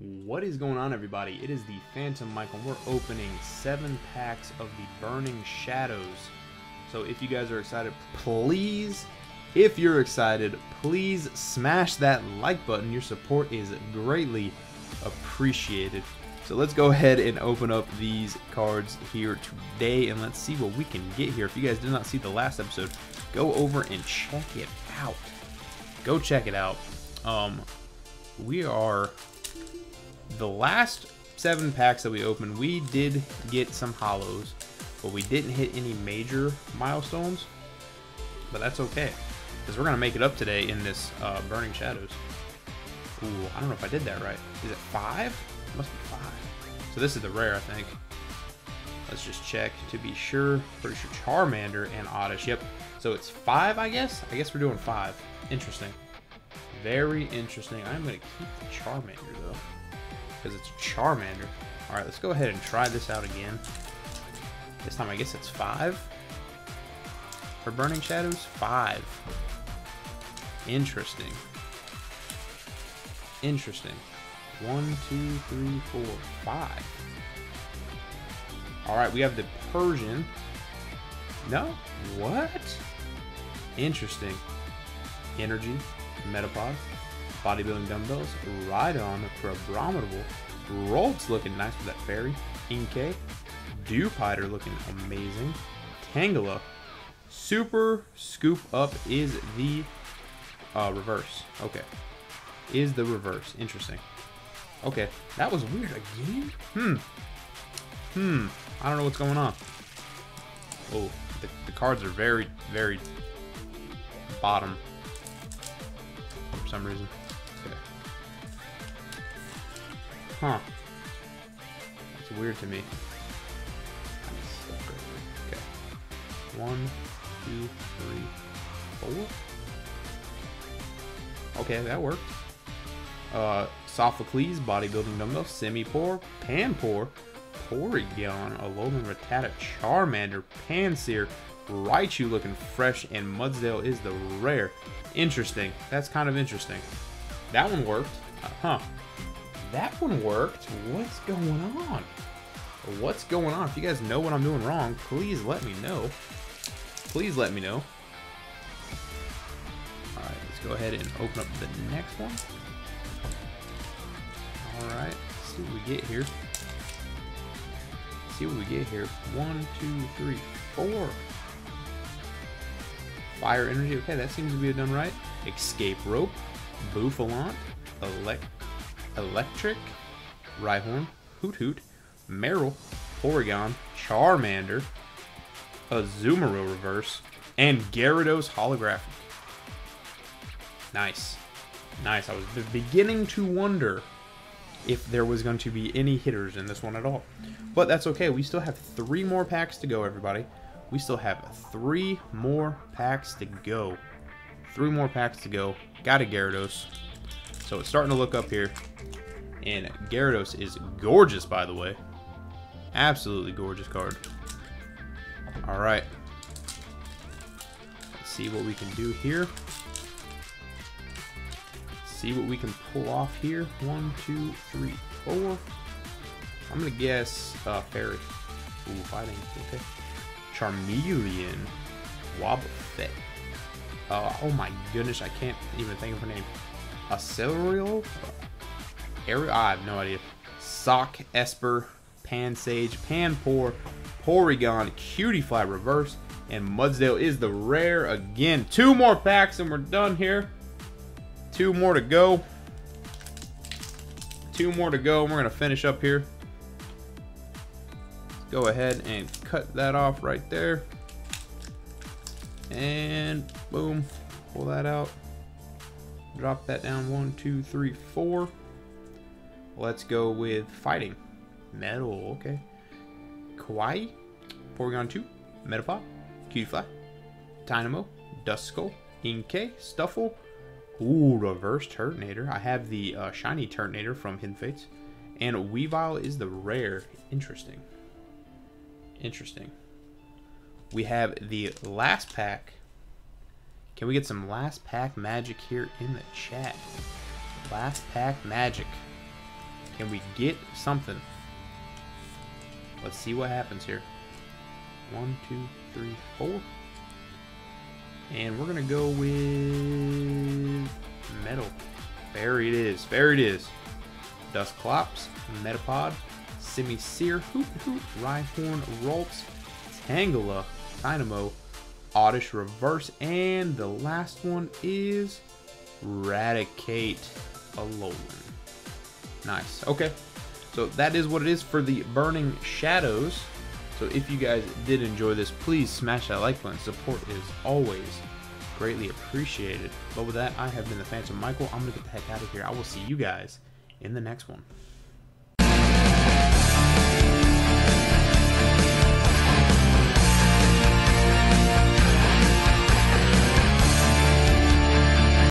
What is going on, everybody? It is the Phantom Michael. We're opening 7 packs of the Burning Shadows. So if you guys are excited, please, if you're excited, please smash that like button. Your support is greatly appreciated. So let's go ahead and open up these cards here today, and let's see what we can get here. If you guys did not see the last episode, go over and check it out. Go check it out. We are... the last 7 packs that we opened, we did get some hollows, but we didn't hit any major milestones. But that's okay, because we're going to make it up today in this Burning Shadows. Ooh, I don't know if I did that right. Is it 5? It must be 5. So this is the rare, I think. Let's just check to be sure. Pretty sure Charmander and Oddish. Yep. So it's 5, I guess? I guess we're doing 5. Interesting. Very interesting. I'm going to keep the Charmander, though, because it's Charmander. All right, let's go ahead and try this out again. This time I guess it's 5 for Burning Shadows. 5. Interesting. Interesting. 1, 2, 3, 4, 5. All right, we have the Persian. No, what? Interesting. Energy, Metapod, Bodybuilding Dumbbells, Rhydon for Abrominable, Rolt's looking nice with that fairy, Inkay, Dewpider looking amazing, Tangela, Super Scoop Up is the reverse. Okay, is the reverse. Interesting. Okay, that was weird again. I don't know what's going on. Oh, the cards are very, very bottom for some reason. Okay. Huh. That's weird to me. Okay. 1, 2, 3, 4. Okay, that worked. Sophocles, Bodybuilding Dumbbell, Semi-Pour, Panpour, Porygon, Alolan Rattata, Charmander, Pansear, Raichu looking fresh, and Mudsdale is the rare. Interesting. That's kind of interesting. That one worked. Huh. That one worked. What's going on? What's going on? If you guys know what I'm doing wrong, please let me know. Please let me know. Alright, let's go ahead and open up the next one. Alright, let's see what we get here. Let's see what we get here. 1, 2, 3, 4. Fire Energy, okay, that seems to be done right. Escape Rope, Buffalant, Electric, Rhyhorn, Hoot Hoot, Meryl, Porygon, Charmander, Azumarill Reverse, and Gyarados Holographic. Nice. Nice. I was beginning to wonder if there was going to be any hitters in this one at all. But that's okay. We still have 3 more packs to go, everybody. We still have 3 more packs to go. 3 more packs to go. Got a Gyarados. So it's starting to look up here. And Gyarados is gorgeous, by the way. Absolutely gorgeous card. Alright. Let's see what we can do here. Let's see what we can pull off here. 1, 2, 3, 4. I'm going to guess Fairy. Ooh, fighting. Okay. Charmeleon, Wobbuffet. Oh my goodness, I can't even think of her name. Acerial? I have no idea. Sock, Esper, Pansage, Panpour, Porygon, Cutiefly Reverse, and Mudsdale is the rare again. 2 more packs and we're done here. 2 more to go. 2 more to go and we're going to finish up here. Go ahead and cut that off right there. And boom, pull that out. Drop that down. 1, 2, 3, 4. Let's go with Fighting. Metal, okay. Kawaii, Porygon 2, Metapod, Cutiefly, Tynamo, Duskull, Inkay, Stuffle. Ooh, Reverse Turtonator. I have the Shiny Turtonator from Hidden Fates. And Weavile is the rare. Interesting. Interesting. We have the last pack. Can we get some last pack magic here in the chat? Last pack magic. Can we get something? Let's see what happens here. 1, 2, 3, 4. And we're gonna go with metal. There it is. There it is. Dusclops, Metapod, Simisear, Hoot Hoot, Rhyhorn, Ralts, Tangela, Dynamo, Oddish Reverse, and the last one is Raticate Alolan. Nice. Okay. So that is what it is for the Burning Shadows. So if you guys did enjoy this, please smash that like button. Support is always greatly appreciated. But with that, I have been the Phantom Michael. I'm going to get the heck out of here. I will see you guys in the next one.